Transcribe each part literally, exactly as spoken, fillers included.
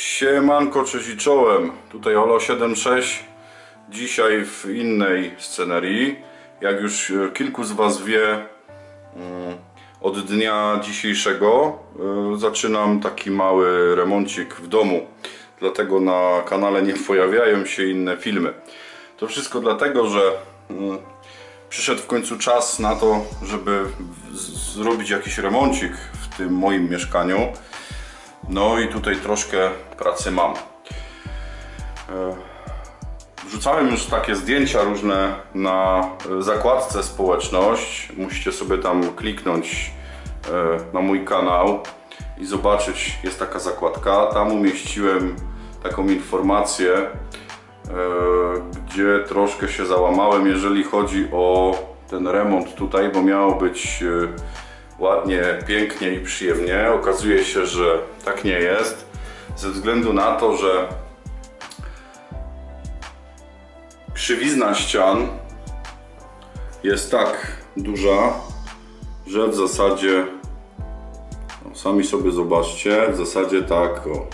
Siemanko, cześć i czołem. Tutaj Olo siedemdziesiąt sześć. Dzisiaj w innej scenerii. Jak już kilku z Was wie, od dnia dzisiejszego zaczynam taki mały remoncik w domu. Dlatego na kanale nie pojawiają się inne filmy. To wszystko dlatego, że przyszedł w końcu czas na to, żeby zrobić jakiś remoncik w tym moim mieszkaniu. No i tutaj troszkę pracy mam. Wrzucałem już takie zdjęcia różne na zakładce społeczność. Musicie sobie tam kliknąć na mój kanał i zobaczyć, jest taka zakładka. Tam umieściłem taką informację, gdzie troszkę się załamałem, jeżeli chodzi o ten remont tutaj, bo miało być ładnie, pięknie i przyjemnie. Okazuje się, że tak nie jest, ze względu na to, że krzywizna ścian jest tak duża, że w zasadzie, no sami sobie zobaczcie, w zasadzie tak, o,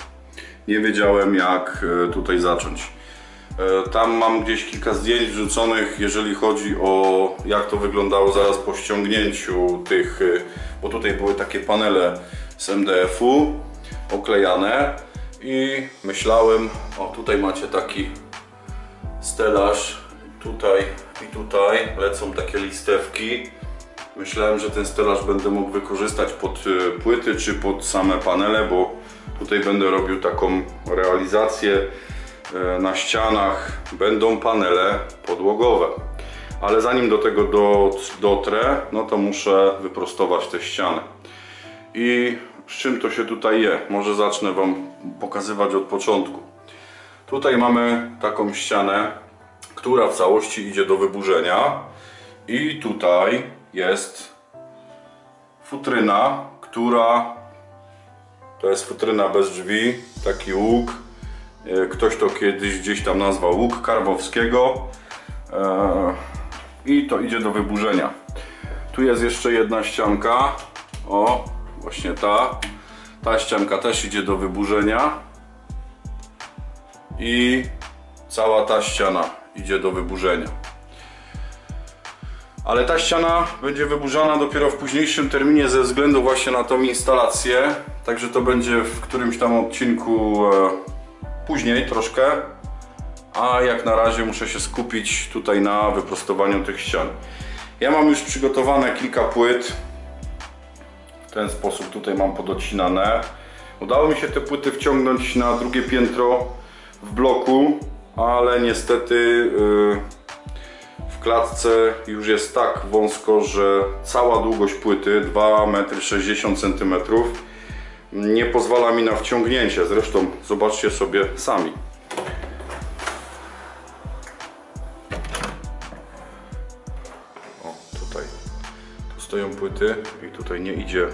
nie wiedziałem, jak tutaj zacząć. Tam mam gdzieś kilka zdjęć wrzuconych, jeżeli chodzi o jak to wyglądało zaraz po ściągnięciu tych, bo tutaj były takie panele z M D F-u oklejane i myślałem, o, tutaj macie taki stelaż, tutaj i tutaj lecą takie listewki. Myślałem, że ten stelaż będę mógł wykorzystać pod płyty czy pod same panele, bo tutaj będę robił taką realizację. Na ścianach będą panele podłogowe, ale zanim do tego dotrę, no to muszę wyprostować te ściany. I z czym to się tutaj je? Może zacznę Wam pokazywać od początku. Tutaj mamy taką ścianę, która w całości idzie do wyburzenia i tutaj jest futryna, która to jest futryna bez drzwi, taki łuk. Ktoś to kiedyś gdzieś tam nazwał Łuk Karwowskiego i to idzie do wyburzenia. Tu jest jeszcze jedna ścianka, o, właśnie ta ta ścianka też idzie do wyburzenia i cała ta ściana idzie do wyburzenia, ale ta ściana będzie wyburzana dopiero w późniejszym terminie ze względu właśnie na tą instalację, także to będzie w którymś tam odcinku później troszkę, a jak na razie muszę się skupić tutaj na wyprostowaniu tych ścian. Ja mam już przygotowane kilka płyt, w ten sposób tutaj mam podocinane. Udało mi się te płyty wciągnąć na drugie piętro w bloku, ale niestety w klatce już jest tak wąsko, że cała długość płyty dwa metry sześćdziesiąt centymetrów nie pozwala mi na wciągnięcie, zresztą zobaczcie sobie sami. O, tutaj tu stoją płyty i tutaj nie idzie,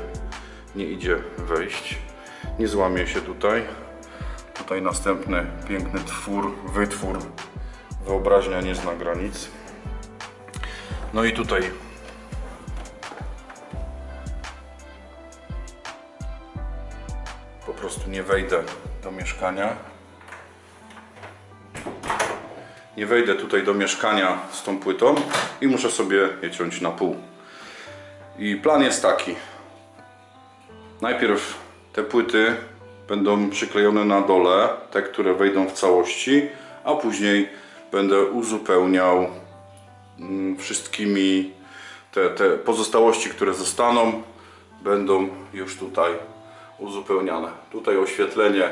nie idzie wejść, nie złamie się tutaj. Tutaj następny piękny twór, wytwór, wyobraźnia nie zna granic. No i tutaj po prostu nie wejdę do mieszkania. Nie wejdę tutaj do mieszkania z tą płytą i muszę sobie je ciąć na pół. I plan jest taki. Najpierw te płyty będą przyklejone na dole, te, które wejdą w całości, a później będę uzupełniał wszystkimi te, te pozostałości, które zostaną, będą już tutaj uzupełniane. Tutaj oświetlenie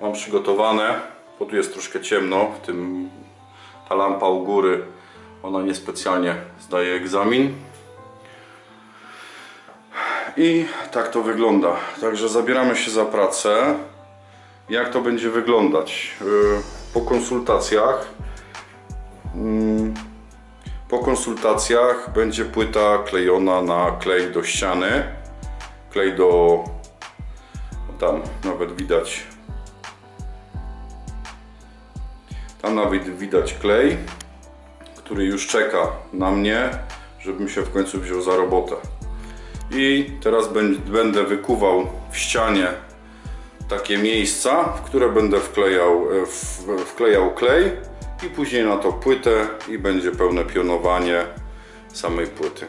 mam przygotowane, bo tu jest troszkę ciemno, w tym ta lampa u góry, ona niespecjalnie zdaje egzamin. I tak to wygląda. Także zabieramy się za pracę. Jak to będzie wyglądać? Po konsultacjach po konsultacjach będzie płyta klejona na klej do ściany, klej do tam nawet widać tam nawet widać klej, który już czeka na mnie, żebym się w końcu wziął za robotę. I teraz będę wykuwał w ścianie takie miejsca, w które będę wklejał, w, wklejał klej i później na to płytę i będzie pełne pionowanie samej płyty.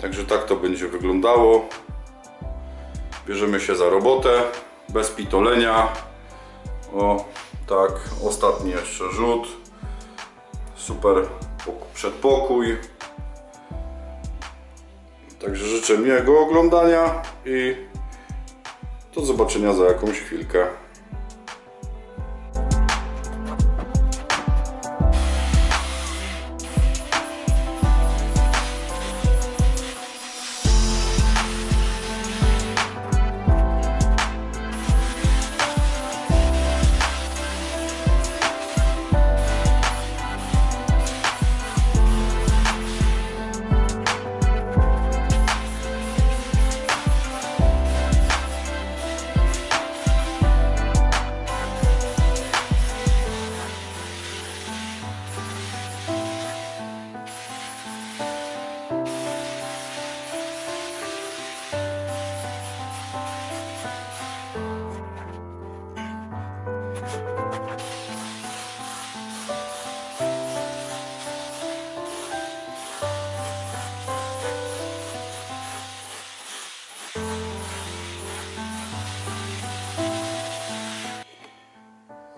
Także tak to będzie wyglądało. Bierzemy się za robotę, bez pitolenia. O, tak, ostatni jeszcze rzut. Super przedpokój. Także życzę miłego oglądania i do zobaczenia za jakąś chwilkę.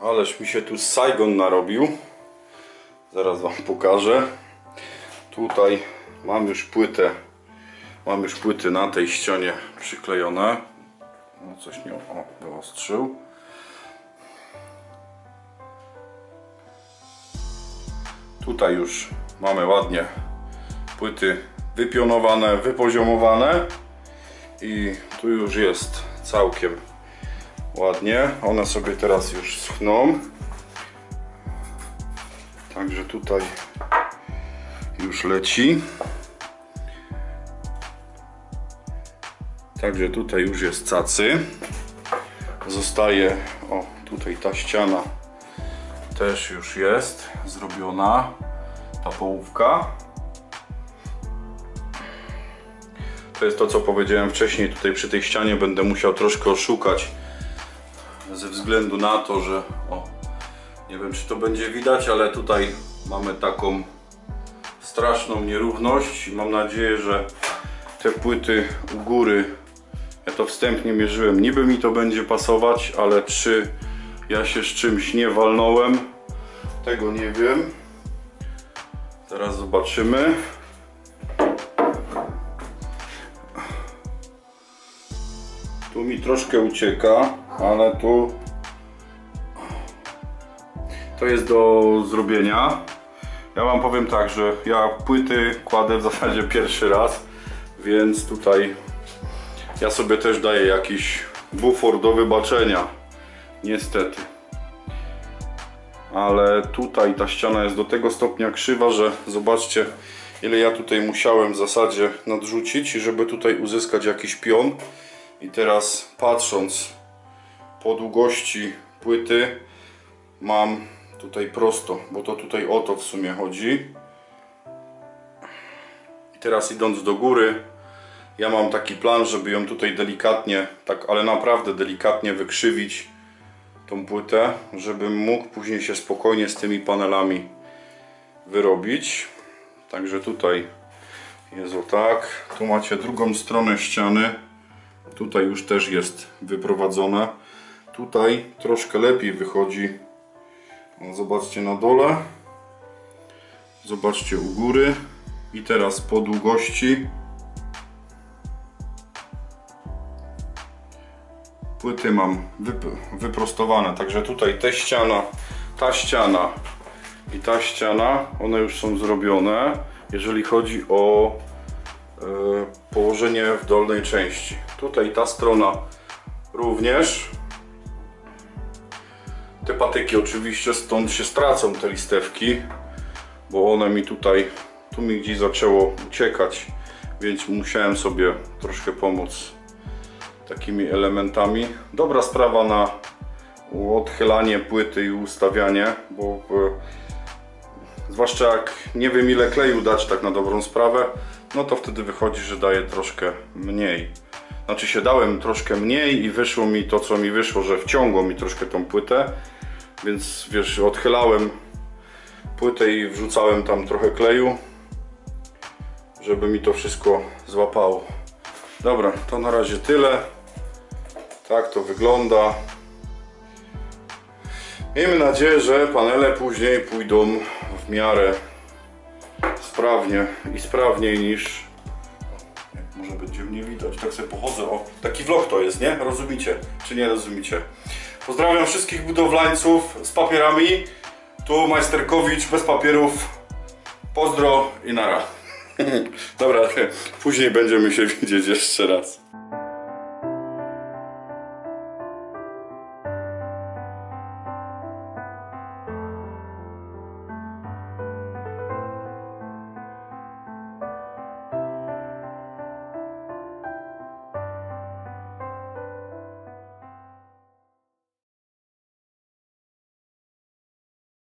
Ależ mi się tu Saigon narobił. Zaraz wam pokażę. Tutaj mam już płytę. Mam już płyty na tej ścianie przyklejone. No coś nie o, wyostrzył. Tutaj już mamy ładnie płyty wypionowane, wypoziomowane. I tu już jest całkiem ładnie, one sobie teraz już schną. Także tutaj już leci. Także tutaj już jest cacy. Zostaje, o tutaj ta ściana też już jest zrobiona, ta połówka. To jest to, co powiedziałem wcześniej, tutaj przy tej ścianie będę musiał troszkę oszukać. Ze względu na to, że o, nie wiem czy to będzie widać, ale tutaj mamy taką straszną nierówność. Mam nadzieję, że te płyty u góry, ja to wstępnie mierzyłem, niby mi to będzie pasować, ale czy ja się z czymś nie walnąłem, tego nie wiem. Zaraz zobaczymy. Tu mi troszkę ucieka, ale tu to jest do zrobienia. Ja wam powiem tak, że ja płyty kładę w zasadzie pierwszy raz, więc tutaj ja sobie też daję jakiś bufor do wybaczenia, niestety. Ale tutaj ta ściana jest do tego stopnia krzywa, że zobaczcie, ile ja tutaj musiałem w zasadzie nadrzucić, żeby tutaj uzyskać jakiś pion. I teraz patrząc po długości płyty mam tutaj prosto, bo to tutaj o to w sumie chodzi. I teraz idąc do góry, ja mam taki plan, żeby ją tutaj delikatnie, tak, ale naprawdę delikatnie wykrzywić tą płytę, żebym mógł później się spokojnie z tymi panelami wyrobić. Także tutaj jest o tak. Tu macie drugą stronę ściany. Tutaj już też jest wyprowadzone. Tutaj troszkę lepiej wychodzi. No, zobaczcie na dole. Zobaczcie u góry. I teraz po długości płyty mam wyprostowane. Także tutaj ta ściana, ta ściana i ta ściana, one już są zrobione. Jeżeli chodzi o położenie w dolnej części. Tutaj ta strona również. Te patyki oczywiście stąd się stracą, te listewki, bo one mi tutaj, tu mi gdzieś zaczęło uciekać, więc musiałem sobie troszkę pomóc takimi elementami. Dobra sprawa na odchylanie płyty i ustawianie, bo zwłaszcza jak nie wiem ile kleju dać tak na dobrą sprawę, no to wtedy wychodzi, że daje troszkę mniej. Znaczy się dałem troszkę mniej i wyszło mi to, co mi wyszło, że wciągło mi troszkę tą płytę. Więc wiesz, odchylałem płytę i wrzucałem tam trochę kleju, żeby mi to wszystko złapało. Dobra, to na razie tyle. Tak to wygląda. Miejmy nadzieję, że panele później pójdą w miarę sprawnie i sprawniej niż... O, może będzie mnie widać, tak sobie pochodzę. O, taki vlog to jest, nie? Rozumicie, czy nie rozumicie? Pozdrawiam wszystkich budowlańców z papierami. Tu Majsterkowicz bez papierów. Pozdro i nara. Dobra, później będziemy się widzieć jeszcze raz.